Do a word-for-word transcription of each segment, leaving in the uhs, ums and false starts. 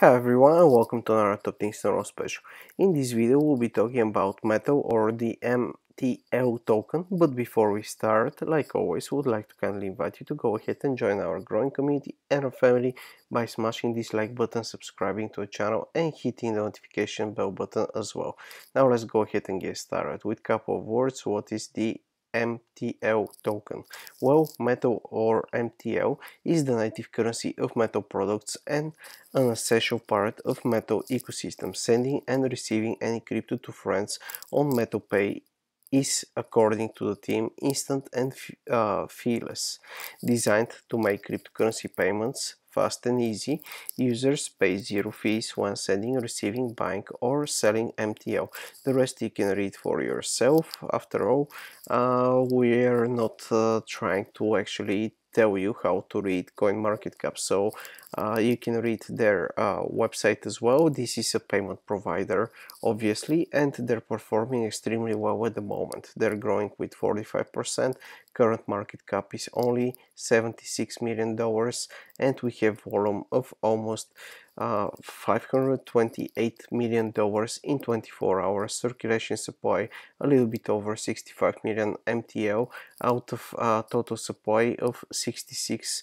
Hi everyone and welcome to another Top Things to Know special. In this video we'll be talking about Metal or the M T L token, but before we start, like always, would like to kindly invite you to go ahead and join our growing community and our family by smashing this like button, subscribing to the channel and hitting the notification bell button as well. Now let's go ahead and get started with a couple of words. What is the M T L token? Well, Metal or M T L is the native currency of Metal products and an essential part of Metal ecosystem. Sending and receiving any crypto to friends on Metal Pay is, according to the team, instant and uh, fearless, designed to make cryptocurrency payments fast and easy. Users pay zero fees when sending, receiving, buying or selling M T L. The rest you can read for yourself. After all, uh, we're not uh, trying to actually tell you how to read CoinMarketCap, so uh, you can read their uh, website as well. This is a payment provider, obviously, and they're performing extremely well at the moment. They're growing with forty-five percent, current market cap is only seventy-six million dollars, and we have volume of almost uh, five hundred twenty-eight million dollars in twenty-four hours, circulation supply a little bit over sixty-five million M T L out of uh, total supply of sixty-six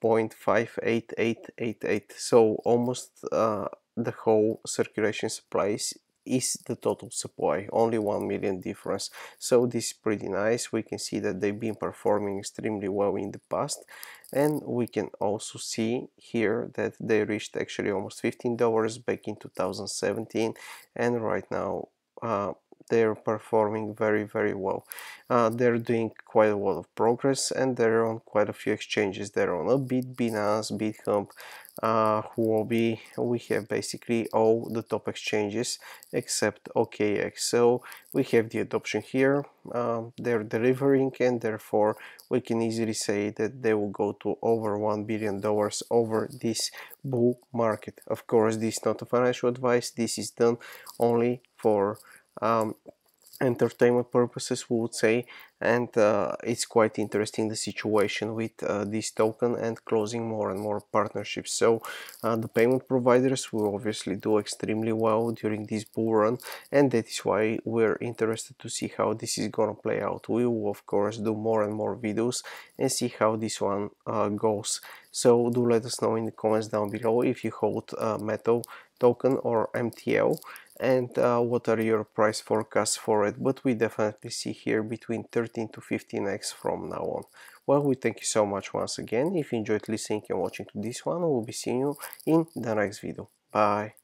point five eight eight eight eight, so almost uh, the whole circulation supply is is the total supply, only one million difference. So this is pretty nice. We can see that they've been performing extremely well in the past, and we can also see here that they reached actually almost fifteen dollars back in two thousand seventeen, and right now uh, they're performing very very well. Uh, they're doing quite a lot of progress and they're on quite a few exchanges. They're on Upbit, Binance, BitHump, uh, Huobi. We have basically all the top exchanges except O K X. So we have the adoption here. Uh, they're delivering, and therefore we can easily say that they will go to over one billion dollars over this bull market. Of course, this is not a financial advice. This is done only for um entertainment purposes, we would say, and uh, it's quite interesting the situation with uh, this token and closing more and more partnerships. So uh, the payment providers will obviously do extremely well during this bull run, and that is why we're interested to see how this is gonna play out. We will of course do more and more videos and see how this one uh, goes. So do let us know in the comments down below if you hold uh, Metal token or M T L, and uh, what are your price forecasts for it, but we definitely see here between thirteen to fifteen x from now on. Well, we thank you so much once again. If you enjoyed listening and watching to this one, we'll be seeing you in the next video. Bye.